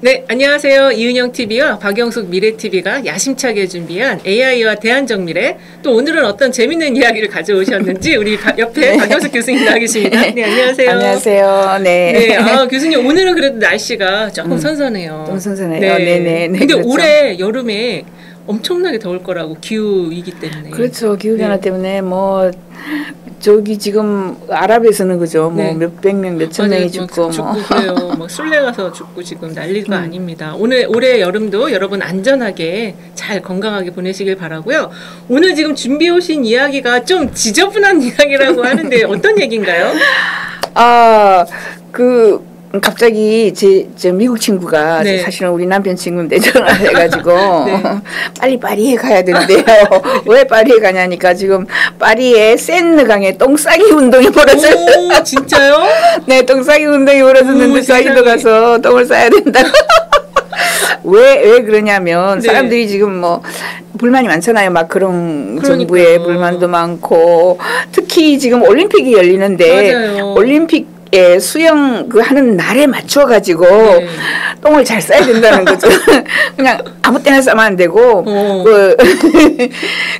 네, 안녕하세요. 이은영 TV와 박영숙 미래 TV가 야심차게 준비한 AI와 대안적 미래, 또 오늘은 어떤 재밌는 이야기를 가져오셨는지 우리 옆에 박영숙 교수님 나와 계십니다. 네, 안녕하세요. 안녕하세요. 네. 네, 아, 교수님 오늘은 그래도 날씨가 조금 선선해요. 좀 선선해요. 네, 네, 네. 근데 그렇죠. 올해 여름에 엄청나게 더울 거라고, 기후이기 때문에. 그렇죠. 기후 변화 때문에 뭐 저기 지금 아랍에서는 그죠. 뭐 몇백 명, 몇천 명이 죽고 그래요. 뭐 술래 가서 죽고 지금 난리가 아닙니다. 오늘 올해 여름도 여러분 안전하게 잘 건강하게 보내시길 바라고요. 오늘 지금 준비해 오신 이야기가 좀 지저분한 이야기라고 하는데 어떤 얘기인가요? 아, 그 갑자기 제 미국 친구가 네. 사실은 우리 남편 친구인데 전화를 해가지고 네. 빨리 파리에 가야 된대요. 왜 파리에 가냐니까 지금 파리에 센느강에 똥싸기 운동이 벌어졌어요. 진짜요? 네, 똥싸기 운동이 벌어졌는데 자기도 가서 똥을 싸야 된다고. 왜 그러냐면 사람들이 네. 지금 뭐 불만이 많잖아요. 막 그런 정부에 불만도 많고, 특히 지금 올림픽이 열리는데 맞아요. 올림픽 예, 수영 그 하는 날에 맞춰 가지고 네. 똥을 잘 싸야 된다는 거죠. 그냥 아무 때나 싸면 안 되고 그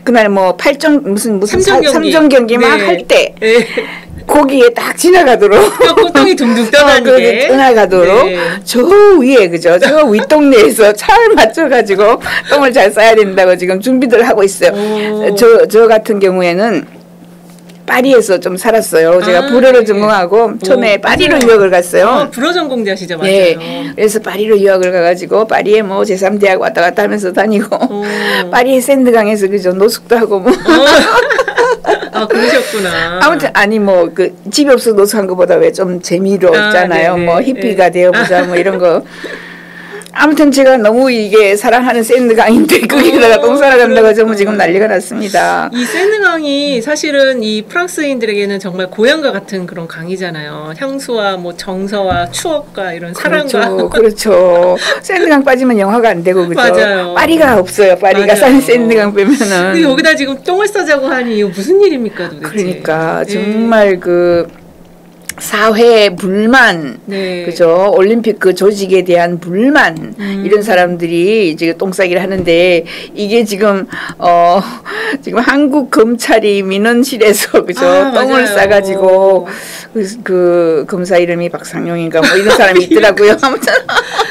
그날 뭐 8점 무슨 3점 경기 막 할 때 네. 거기에 딱 지나가도록 똥이 둥둥 떠나게 떠나가도록 네. 저 위에 그죠? 저 윗동네에서 차를 맞춰 가지고 똥을 잘 싸야 된다고 지금 준비들 하고 있어요. 저 같은 경우에는 파리에서 좀 살았어요. 제가 불어를 전공하고 처음에 파리로 유학을 갔어요. 불어 전공자시죠? 맞아요. 네. 그래서 파리로 유학을 가가지고 파리에 뭐 제3대학 왔다 갔다 하면서 다니고 파리의 샌드강에서 그저 노숙도 하고 뭐. 아, 그러셨구나. 아무튼 아니 뭐 그 집이 없어서 노숙한 것보다 왜 좀 재미로 있잖아요. 뭐 히피가 되어보자 뭐 이런 거. 아무튼 제가 너무 이게 사랑하는 샌드강인데 거기다가 똥 싸러 간다고 전부 지금 난리가 났습니다. 이 샌드강이 사실은 이 프랑스인들에게는 정말 고향과 같은 그런 강이잖아요. 향수와 뭐 정서와 추억과 이런 사랑과. 그렇죠. 샌드강 빠지면 영화가 안 되고 그죠. 맞아요. 파리가 없어요. 파리가 산 샌드강 빼면은. 근데 여기다 지금 똥을 싸자고 하니 이거 무슨 일입니까 도대체. 그러니까 정말 그. 사회 불만, 네. 그죠? 올림픽 그 조직에 대한 불만 이런 사람들이 이제 똥싸기를 하는데 이게 지금 지금 한국 검찰이 민원실에서 그죠? 아, 똥을 싸가지고 그 검사 이름이 박상용인가 뭐 이런 사람이 있더라고요. 아무튼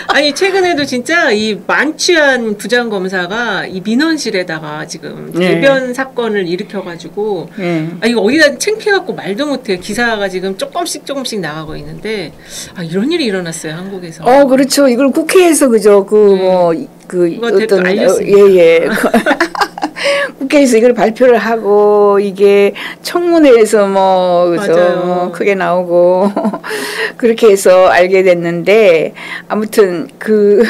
아니 최근에도 진짜 이 만취한 부장 검사가 이 민원실에다가 지금 대변 네. 사건을 일으켜가지고 네. 아 이거 어디다 챙겨갖고 말도 못해. 기사가 지금 조금씩 조금씩 나가고 있는데 아 이런 일이 일어났어요 한국에서. 그렇죠. 이걸 국회에서 그죠 뭐 어떤 예예. 국회에서 이걸 발표를 하고 이게 청문회에서 뭐 그죠 뭐 크게 나오고 그렇게 해서 알게 됐는데 아무튼 그.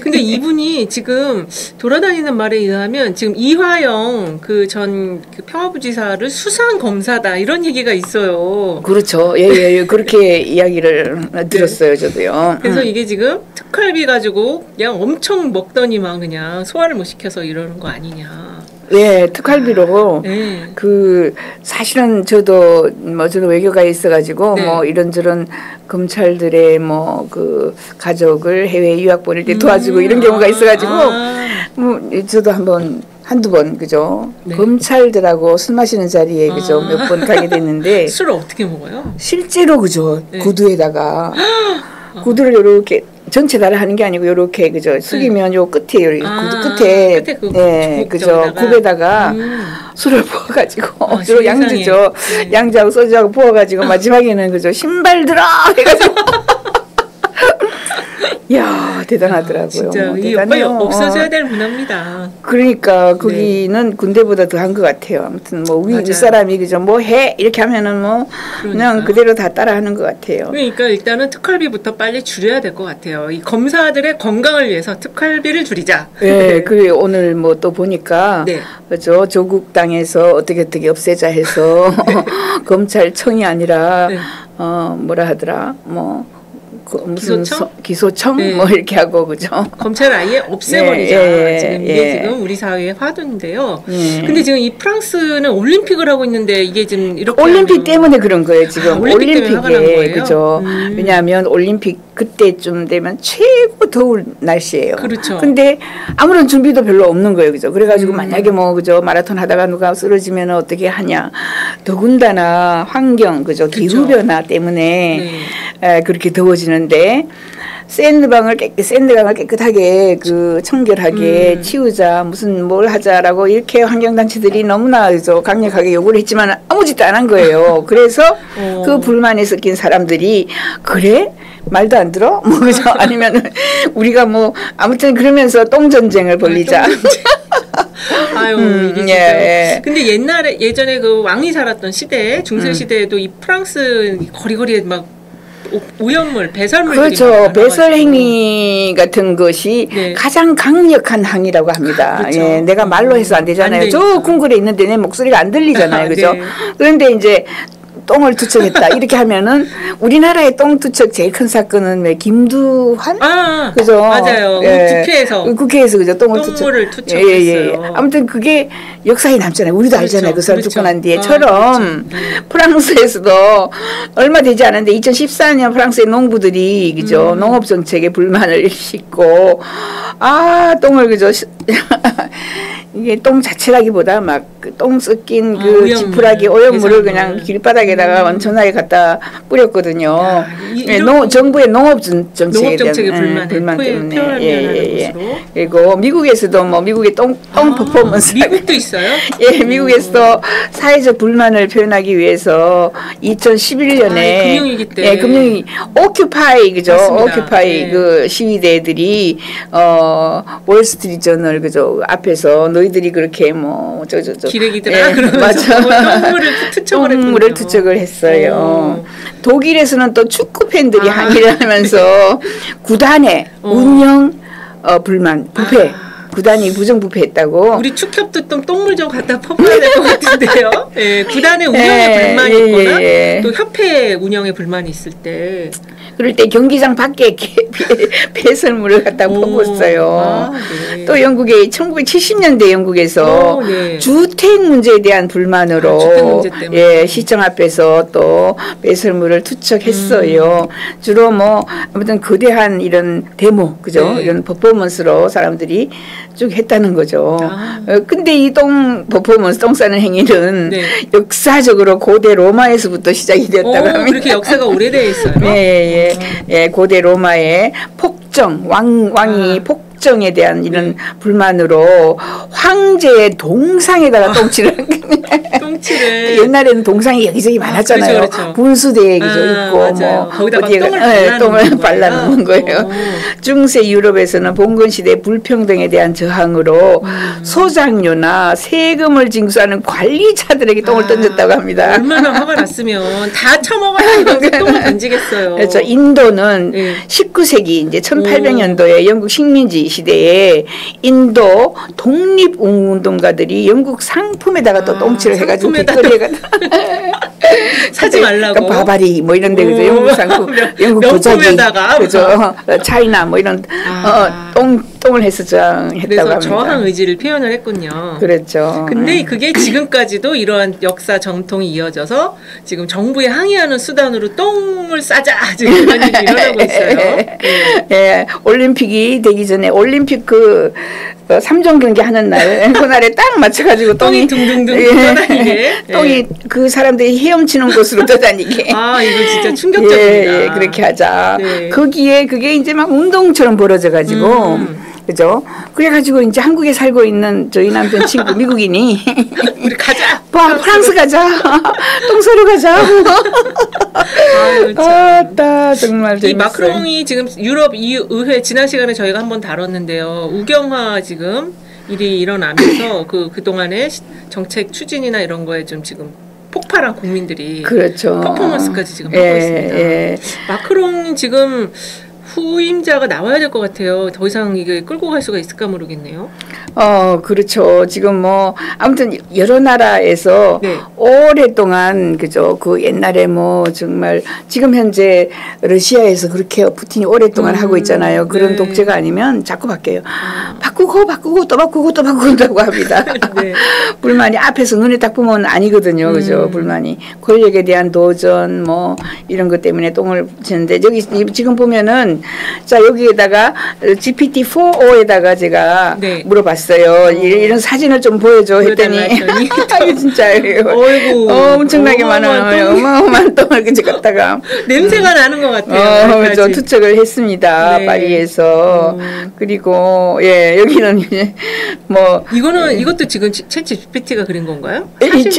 근데 이분이 지금 돌아다니는 말에 의하면 지금 이화영 그 전 평화부지사를 수사한 검사다 이런 얘기가 있어요. 그렇죠. 예예 그렇게 이야기를 들었어요 저도요. 그래서 이게 지금 특활비 가지고 그냥 엄청 먹더니만 그냥 소화를 못 시켜서 이러는 거 아니냐. 네, 특활비로 그 사실은 저도 외교가에 있어가지고 네. 뭐 이런저런 검찰들의 뭐 그 가족을 해외 유학 보낼 때 도와주고 이런 경우가 있어가지고 뭐 저도 한두 번 그죠 네. 검찰들하고 술 마시는 자리에 그죠 몇 번 가게 됐는데 술을 어떻게 먹어요? 실제로 그죠 네. 구두에다가 구두를 이렇게 전체 다를 하는 게 아니고 요렇게 그죠 숙이면 요 끝에 요 끝에 그 네, 그죠 굽에다가 술을 부어가지고 주로 양주죠 네. 양주하고 소주하고 부어가지고 마지막에는 그죠 신발 들어 해가지고 이야 대단하더라고요. 아, 진짜 이 없어져야 될 문화입니다. 그러니까 거기는 네. 군대보다 더한 것 같아요. 아무튼 뭐 윗사람이 그죠 뭐 해 이렇게 하면은 뭐 그냥 그대로 다 따라하는 것 같아요. 그러니까 일단은 특활비부터 빨리 줄여야 될 것 같아요. 이 검사들의 건강을 위해서 특활비를 줄이자. 네, 그리고 오늘 뭐 또 보니까 네. 그죠 조국 당에서 어떻게 없애자 해서 네. 검찰청이 아니라 네. 뭐라 하더라 뭐. 그 무슨 기소청 네. 뭐 이렇게 하고 그죠 검찰 아예 없애버리자 지금 이게 지금 우리 사회의 화두인데요. 근데 지금 이 프랑스는 올림픽을 하고 있는데 이게 지금 이렇게 올림픽 때문에 그런 거예요 지금. 올림픽에 그죠 왜냐하면 올림픽 그때쯤 되면 최고 더울 날씨예요. 그렇죠. 근데 아무런 준비도 별로 없는 거예요. 그죠? 그래가지고 만약에 뭐 그죠? 마라톤 하다가 누가 쓰러지면 어떻게 하냐. 더군다나 환경, 그죠? 기후변화 때문에 에, 그렇게 더워지는데 샌드방을 깨끗하게 그 청결하게 치우자 무슨 뭘 하자라고 이렇게 환경단체들이 너무나 강력하게 요구를 했지만 아무 짓도 안 한 거예요. 그래서 그 불만에 섞인 사람들이 그래? 말도 안 들어? 뭐 그죠? 아니면 우리가 뭐 아무튼 그러면서 똥전쟁을 벌리자. 아유, 이게 진짜. 예. 근데 옛날에 예전에 그 왕이 살았던 시대, 중세 시대에도 이 프랑스 거리거리에 막 오염물, 배설물. 그렇죠. 배설 행위 같은 것이 네. 가장 강력한 항의라고 합니다. 그렇죠. 예, 내가 말로 해서 안 되잖아요. 안 저 궁궐에 있는데 내 목소리가 안 들리잖아요. 그죠? 네. 그런데 이제 똥을 투척했다. 이렇게 하면은 우리나라의 똥 투척 제일 큰 사건은 왜 김두환? 아, 그죠? 맞아요. 예, 국회에서 그죠? 똥을 투척했어요. 예, 예. 아무튼 그게 역사에 남잖아요. 우리도 그렇죠. 알잖아요. 그 사람 그렇죠. 죽고 난 뒤에처럼 그렇죠. 프랑스에서도 얼마 되지 않은데 2014년 프랑스의 농부들이 그죠? 농업 정책에 불만을 일으키고 아 똥을 그죠? 이게 똥 자체라기보다 막 똥 섞인 그 지푸라기 오염물을 그냥 길바닥에다가 원천하게 갖다 뿌렸거든요. 야, 예, 정부의 농업 정책에 대한 불만 때문에. 예. 그리고 미국에서도 뭐 미국의 똥 퍼포먼스. 미국도 있어요? 예, 미국에서도 사회적 불만을 표현하기 위해서 2011년에 금융위기 때, 예, 금융위기 오큐파이 그죠? 오큐파이 네. 그 시위대들이 월스트리트 저널 그죠? 앞에서 너희들이 그렇게 뭐 저 기레기들아 예, 그러면서 똥물을 투척을 했어요. 독일에서는 또 축구 팬들이 항의를 하면서 구단의 운영 불만 부패 구단이 부정부패했다고. 우리 축협도 좀 똥물 좀 갖다 퍼봐야 될 것 같은데요. 예, 구단의 운영에 불만이 있거나 또 협회 운영에 불만이 있을 때. 그럴 때 경기장 밖에 배설물을 갖다 퍼붓어요. 아, 네. 또 영국의 1970년대 영국에서 네. 주택 문제에 대한 불만으로 주택 문제 때문에. 예, 시청 앞에서 또 배설물을 투척했어요. 주로 뭐 아무튼 거대한 이런 데모, 그죠? 네. 이런 퍼포먼스로 사람들이 쭉 했다는 거죠. 아. 근데 이 퍼포먼스, 똥 싸는 행위는 네. 역사적으로 고대 로마에서부터 시작이 되었다고 합니다. 그렇게 역사가 오래되어 있어요. 네. 예, 예, 고대 로마의 폭정, 왕이 폭정에 대한 이런 불만으로 황제의 동상에다가 똥칠을 옛날에는 동상이 여기저기 많았잖아요. 그렇죠. 분수대에 있고 뭐 어디에 똥을 발라놓은 거예요. 중세 유럽에서는 봉건시대 불평등에 대한 저항으로 소장료나 세금을 징수하는 관리자들에게 똥을 던졌다고 합니다. 얼마나 화가 났으면 다 처먹어서 똥을 던지겠어요. 그렇죠. 인도는 19세기 이제 1800년도에 영국 식민지 시대에 인도 독립운동가들이 영국 상품에다가 또 똥칠을 해가지고 사지 말라고. 그러니까 바바리 뭐 이런데 그죠? 영국 상품, 영국 도자기, 그죠? 차이나 뭐 이런 똥을 했었죠. 그래서 저항 의지를 표현을 했군요. 그렇죠. 근데 그게 지금까지도 이러한 역사 정통이 이어져서 지금 정부에 항의하는 수단으로 똥을 싸자 지금 그런 일이 일어나고 있어요. 예, 올림픽이 되기 전에 올림픽 그 3종 경기 하는 날 그날에 딱 맞춰가지고 똥이 둥둥둥 떠다니게 똥이 그 사람들이 헤엄치는 곳으로 떠다니게. 아 이거 진짜 충격적입니다. 예, 그렇게 하자. 네. 거기에 그게 이제 막 운동처럼 벌어져가지고. 그죠? 그래가지고 이제 한국에 살고 있는 저희 남편 친구 미국인이 우리 가자. 프랑스 가자. 똥서로 가자. 아따 정말 재밌어요. 이 마크롱이 지금 유럽 EU 의회 지난 시간에 저희가 한번 다뤘는데요. 우경화 지금 일이 일어나면서 그동안에 정책 추진이나 이런 거에 좀 지금 폭발한 국민들이 그렇죠. 퍼포먼스까지 지금 하고 있습니다. 마크롱 지금 후임자가 나와야 될 것 같아요. 더 이상 이게 끌고 갈 수가 있을까 모르겠네요. 그렇죠. 지금 뭐 아무튼 여러 나라에서 네. 오랫동안 그죠. 그 옛날에 뭐 정말 지금 현재 러시아에서 그렇게 푸틴이 오랫동안 하고 있잖아요. 그런 네. 독재가 아니면 자꾸 바뀌어요. 바꾸고 또 바꾸고 또 바꾼다고 합니다. 네. 불만이 앞에서 눈에 딱 보면 아니거든요. 그죠. 불만이 권력에 대한 도전 뭐 이런 것 때문에 똥을 치는데 여기 지금 보면은 자 여기에다가 GPT-4O에다가 제가 네. 물어봤어요. 이런 사진을 좀 보여줘 했더니 이게 진짜예요. 어이구, 엄청나게 많아요. 어마어마한 똥을 그치 갖다가 냄새가 나는 것 같아요. 그렇죠. 투척을 했습니다. 네. 파리에서 그리고 예 여기는 뭐 이거는 이것도 지금 챗 GPT가 그린 건가요?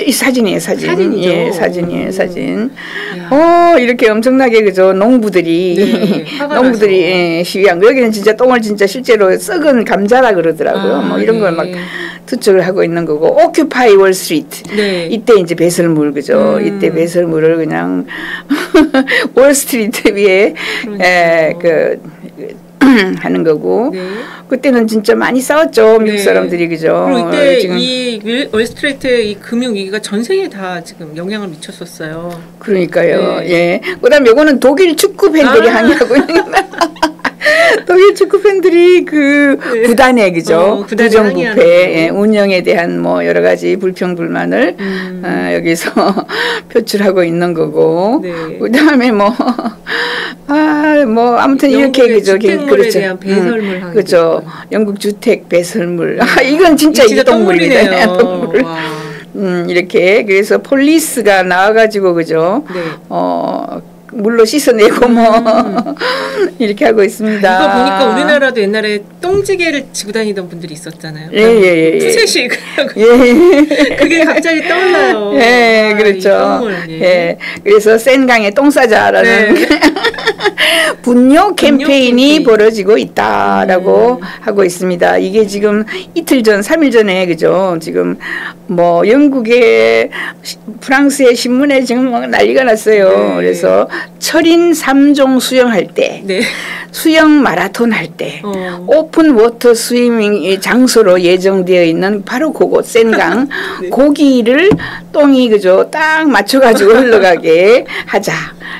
이 사진이에요. 사진이죠. 예, 사진이에요. 사진. 이렇게 엄청나게 그죠. 농부들이 예, 시위한 거. 여기는 진짜 똥을 진짜 실제로 썩은 감자라 그러더라고요. 뭐 이런 네. 걸 막 투척을 하고 있는 거고. Occupy Wall Street. 네. 이때 이제 배설물 그죠. 이때 배설물을 그냥 월스트리트 위에 예, 그 하는 거고. 네. 그때는 진짜 많이 싸웠죠. 미국 네. 사람들이 그죠. 그리고 이때 지금 이 월스트리트의 이 금융 위기가 전 세계에 다 지금 영향을 미쳤었어요. 그러니까요. 네. 예. 그다음 요거는 독일 축구 팬들이 항의하고 있는 독일 축구 팬들이 그 네. 구단에 그죠. 부정부패 예, 운영에 대한 뭐 여러 가지 불평 불만을 여기서 표출하고 있는 거고. 네. 그다음에 뭐 아무튼 이렇게 그죠. 그렇죠. 대한 배설물 그죠. 영국 주택 배설물. 이건 진짜 똥물이네요. 똥물. 이렇게 그래서 폴리스가 나와 가지고 그죠. 네. 물로 씻어내고 뭐 이렇게 하고 있습니다. 이거 보니까 우리나라도 옛날에 똥지개를 지고 다니던 분들이 있었잖아요. 예예예. 푸세식. 예. 그게 갑자기 떠올라요. 예, 그렇죠. 똥을, 예. 예. 그래서 센 강에 똥 싸자라는 네. 분뇨 캠페인이 벌어지고 있다라고 하고 있습니다. 이게 지금 이틀 전, 3일 전에 그죠? 지금 뭐 영국의 프랑스의 신문에 지금 막 난리가 났어요. 네. 그래서 철인 3종 수영할 때, 네. 수영 마라톤 할 때, 오픈 워터 스위밍 장소로 예정되어 있는 바로 그곳 센강 네. 고기를 똥이 그죠? 딱 맞춰가지고 흘러가게 하자.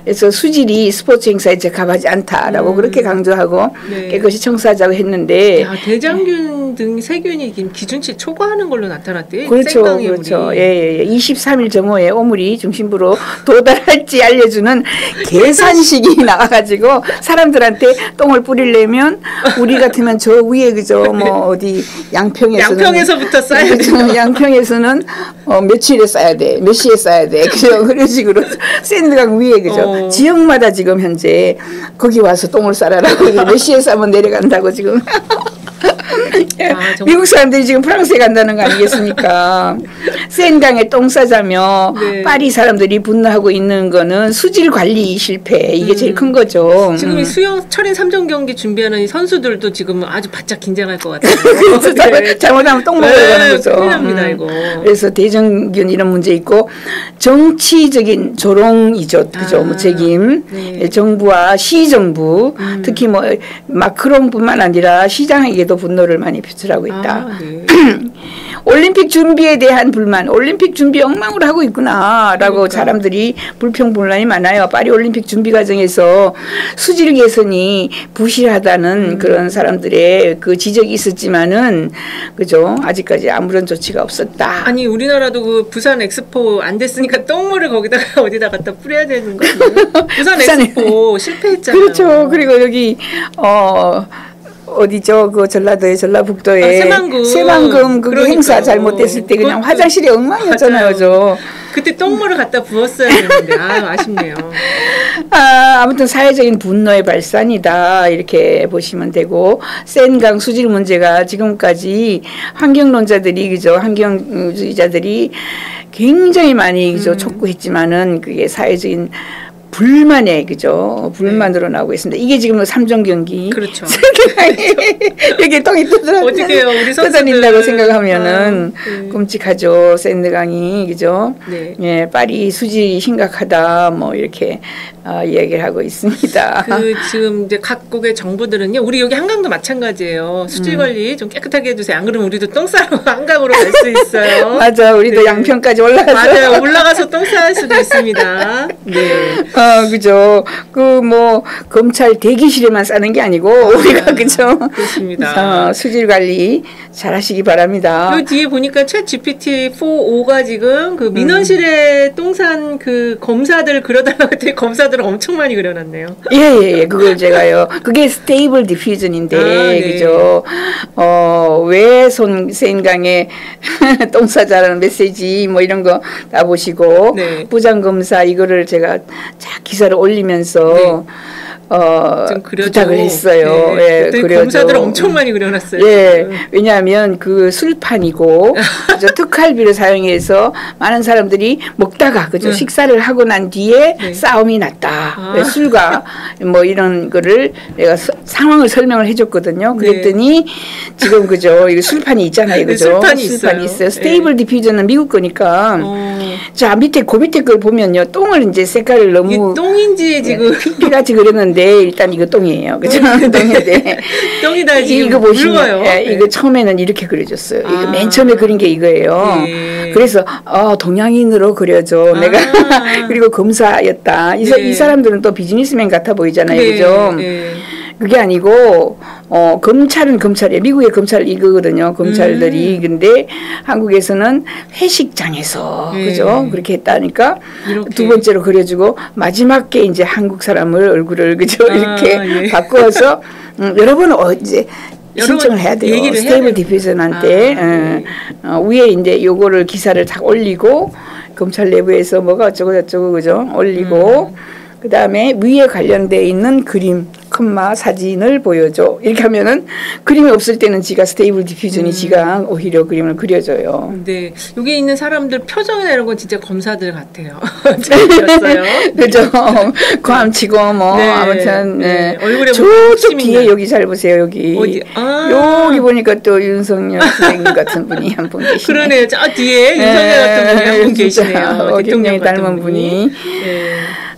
그래서 수질이 스포츠 행사에 적합하지 않다라고 그렇게 강조하고 네. 깨끗이 청소하자고 했는데 야, 대장균 등 세균이 기준치 초과하는 걸로 나타났대요. 그렇죠. 그렇죠. 예, 예. 23일 정오에 오물이 중심부로 도달할지 알려주는 계산식이 나와가지고 사람들한테 똥을 뿌리려면 우리 같으면 저 위에 그죠 네. 뭐 어디 양평에서부터 싸야 돼요. 양평에서는 며칠에 싸야 돼. 몇 시에 싸야 돼. 그런 식으로 샌드강 위에 그죠. 지역마다 지금 현재 거기 와서 똥을 싸라라고 몇 시에 싸면 내려간다고 지금 미국 사람들이 지금 프랑스에 간다는 거 아니겠습니까? 센강에 똥 싸자며 네. 파리 사람들이 분노하고 있는 거는 수질 관리 실패 이게 제일 큰 거죠. 지금 이 수영 철인 3종 경기 준비하는 이 선수들도 지금 아주 바짝 긴장할 것 같아요. 그래서 네. 잘못하면 똥 먹으러 가는 거죠. 큰일 납니다, 이거. 그래서 대장균 이런 문제 있고 정치적인 조롱이죠. 그죠? 뭐 책임 네. 정부와 시정부 특히 뭐 마크롱뿐만 아니라 시장에게도 분노를 많이 표출하고 있다. 네. 올림픽 준비에 대한 불만, 올림픽 준비 엉망으로 하고 있구나라고 그러니까. 사람들이 불평 분란이 많아요. 파리 올림픽 준비 과정에서 수질 개선이 부실하다는 그런 사람들의 그 지적이 있었지만은 그죠 아직까지 아무런 조치가 없었다. 아니 우리나라도 그 부산 엑스포 안 됐으니까 똥물을 거기다가 어디다 갖다 뿌려야 되는 거예요. 부산 엑스포 실패했잖아요. 그렇죠. 그리고 여기 어디죠? 그 전라도에 전라북도에 새만금 그 행사 잘못됐을 때 그냥 화장실이 엉망이었잖아요. 저. 그때 똥물을 갖다 부었어야 했는데 아쉽네요. 아무튼 사회적인 분노의 발산이다 이렇게 보시면 되고 센강 수질 문제가 지금까지 환경론자들이 그죠 환경주의자들이 굉장히 많이 그죠 촉구했지만은 그게 사회적인 불만의 그죠 불만으로 나오고 있습니다. 이게 지금 3종 경기. 그렇죠. 여기 똥이 뜯어낸다고 생각하면은 끔찍하죠. 샌드강이 그죠. 네. 예, 파리 수질이 심각하다 뭐 이렇게 이야기를 하고 있습니다. 그 지금 이제 각국의 정부들은요. 우리 여기 한강도 마찬가지예요. 수질 관리 좀 깨끗하게 해주세요. 안 그러면 우리도 똥 싸러 한강으로 갈 수 있어요. 맞아. 우리도 네. 양평까지 올라가서 맞아요. 올라가서 똥 싸할 수도 있습니다. 네. 아, 그죠. 그 뭐 검찰 대기실에만 싸는 게 아니고 우리가 그죠. 그렇습니다. 수질 관리 잘하시기 바랍니다. 그 뒤에 보니까 챗 GPT 4.5가 지금 그 민원실에 똥산 그 검사들 그려달라고 했더니 검사들을 엄청 많이 그려놨네요. 예예예. 예, 그걸 제가요. 그게 스테이블 디퓨전인데 아, 네. 그죠. 왜 샌강에 똥 싸자라는 메시지 뭐 이런 거 다 보시고 네. 부장검사 이거를 제가 쫙 기사를 올리면서. 네. 부탁을 했어요. 네. 예, 그때 검사들 엄청 많이 그려놨어요. 예, 왜냐하면 그 술판이고 그죠? 특활비를 사용해서 많은 사람들이 먹다가 그죠? 네. 식사를 하고 난 뒤에 네. 싸움이 났다. 아. 술과 뭐 이런 거를 내가 상황을 설명을 해줬거든요. 그랬더니 네. 지금 그죠? 이 술판이 있잖아요, 그죠? 네, 술판이 있어요. 스테이블 네. 디퓨저는 미국 거니까. 자 밑에 그 밑에 걸 보면요, 똥을 이제 색깔을 너무 똥인지 지금 핑크같이 그렸는데. 네, 일단 이거 똥이에요. 그죠? 똥인데. 똥이다, 지금. 이거 보시면. 예, 이거 네. 처음에는 이렇게 그려줬어요. 아. 이거 맨 처음에 그린 게 이거예요. 네. 그래서, 동양인으로 그려줘. 아. 내가. 그리고 검사였다. 네. 이 사람들은 또 비즈니스맨 같아 보이잖아요. 네. 그죠? 네. 그게 아니고, 검찰은 검찰이에요. 미국의 검찰 이거거든요. 검찰들이. 근데 한국에서는 회식장에서, 네. 그죠? 그렇게 했다니까. 이렇게. 두 번째로 그려주고, 마지막 게 이제 한국 사람을 얼굴을, 그죠? 아, 이렇게 예. 바꿔서, 여러분은 이제 신청을 해야 돼요. 스테이블 디퓨전한테. 아, 네. 위에 이제 요거를 기사를 다 올리고, 검찰 내부에서 뭐가 어쩌고저쩌고, 그죠? 올리고, 그 다음에 위에 관련되어 있는 그림, 컴마 사진을 보여줘. 이렇게 하면은 그림이 없을 때는 지가 스테이블 디퓨전이 지가 오히려 그림을 그려줘요. 네. 여기 있는 사람들 표정이나 이런 건 진짜 검사들 같아요. 그죠. 과함치고 뭐 네. 아무튼 네. 네. 얼굴에 저쪽 뒤에 여기 잘 보세요. 여기 어디? 아. 여기 보니까 또 윤석열 선생님 같은 분이 한 분 계시네요. 그러네요. 저 뒤에 윤석열 네. 같은 분이 한 분 계시네요. 대통령 닮은 분이. 네.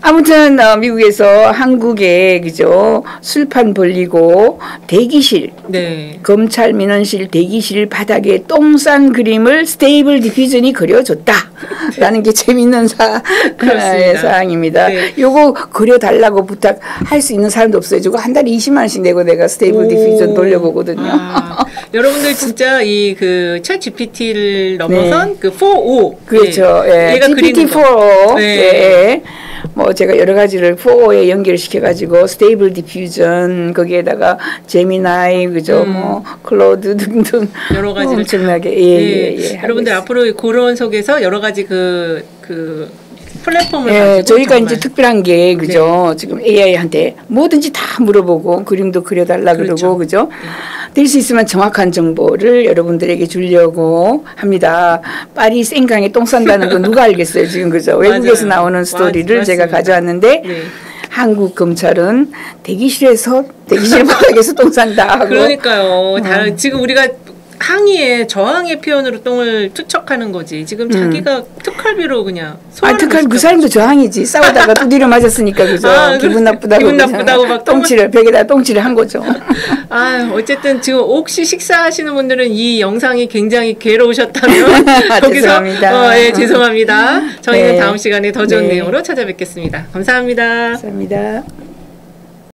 아무튼 미국에서 한국에 그죠 술판 벌리고 대기실 네. 검찰 민원실 대기실 바닥에 똥 싼 그림을 스테이블 디퓨전이 그려줬다라는 게 재밌는 사항입니다. 네. 요거 그려달라고 부탁할 수 있는 사람도 없어요. 저거 한 달에 20만 원씩 내고 내가 스테이블 디퓨전 돌려보거든요. 아, 여러분들 진짜 이 그 챗 GPT를 넘어선 네. 그 4.5 그렇죠. 네. 예. GPT 4.5 네. 예. 뭐 제가 여러 가지를 4.5에 연결시켜가지고 스테이블 디퓨전 거기에다가 제미나이 그죠 뭐 클로드 등등 여러 가지를 엄청나게 예, 예, 예, 여러분들 앞으로 그런 속에서 여러 가지 그 플랫폼을 예, 저희가 정말. 이제 특별한 게 그죠 네. 지금 AI한테 뭐든지 다 물어보고 그림도 그려달라 그러고 그죠 네. 될 수 있으면 정확한 정보를 여러분들에게 주려고 합니다. 파리 샌강에 똥 싼다는 거 누가 알겠어요 지금 그죠 외국에서 맞아요. 나오는 스토리를 맞습니다. 제가 가져왔는데 네. 한국 검찰은 대기실 바닥에서 똥 산다 하고 그러니까요. 다 지금 우리가 항의에 저항의 표현으로 똥을 투척하는 거지. 지금 자기가 특활비로 그냥. 아, 특활비 그 사람도 저항이지. 싸우다가 두드려 맞았으니까 그죠. 아, 기분 나쁘다고 막 똥칠을 벽에다 똥칠을 한 거죠. 아, 어쨌든 지금 혹시 식사하시는 분들은 이 영상이 굉장히 괴로우셨다면 거기서 죄송합니다. 예, 죄송합니다. 저희는 네. 다음 시간에 더 좋은 네. 내용으로 찾아뵙겠습니다. 감사합니다. 감사합니다.